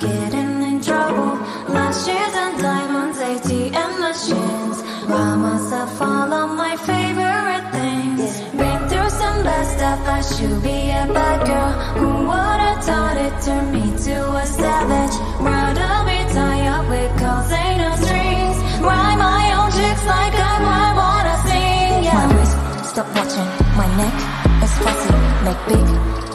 Getting in trouble. Lashes and diamonds, ATM machines. Why must I follow my favorite things? Been through some bad stuff, I should be a bad girl. Who would have thought it turned me to a savage? Why do we tie up with calls ain't no strings? Rhyme my own chicks like I wanna sing, yeah. My wrist, stop watching. My neck is fussy. Make big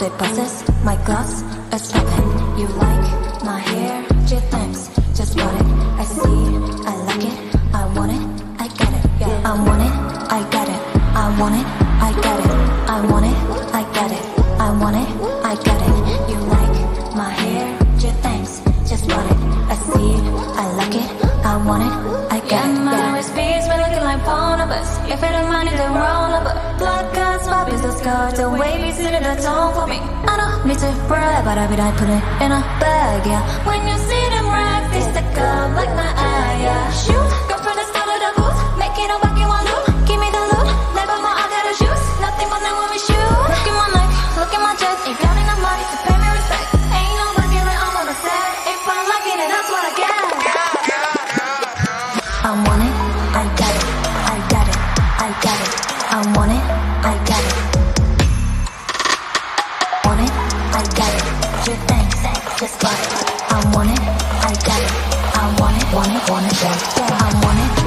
deposits. My gloves is popping. You like my hair, gee thanks, just bought it. I see it, I like it, I want it, I got it, yeah. I want it, I got it, I want it, I got it, I want it, I got it, I want it, I got it. You like my hair, gee thanks, just bought it. I see it, I like it, I want it, I got it, yeah. My wrist beads, we're looking like Bonobus. If I don't mind it, then roll up. Blood cuts, my business card, the wavy city that's all for me. I don't need to brag, but I bet I put it in a bag, yeah. When you see them rags, they stick up like my eye, yeah. Shoot, go from the start of the booth, make it a wacky one loop. Give me the loot, never more, I got a juice. Nothing but them when we shoot. Look at my neck, look at my chest. Ain't got enough money to pay me respect. Ain't no lucky that I'm on the set. If I'm lucky, then that's what I get. I want it, I got it, I got it, I got it. I want it, I got it. Just got it. I want it, I got it, I want it, want it, want it, want it. I want it.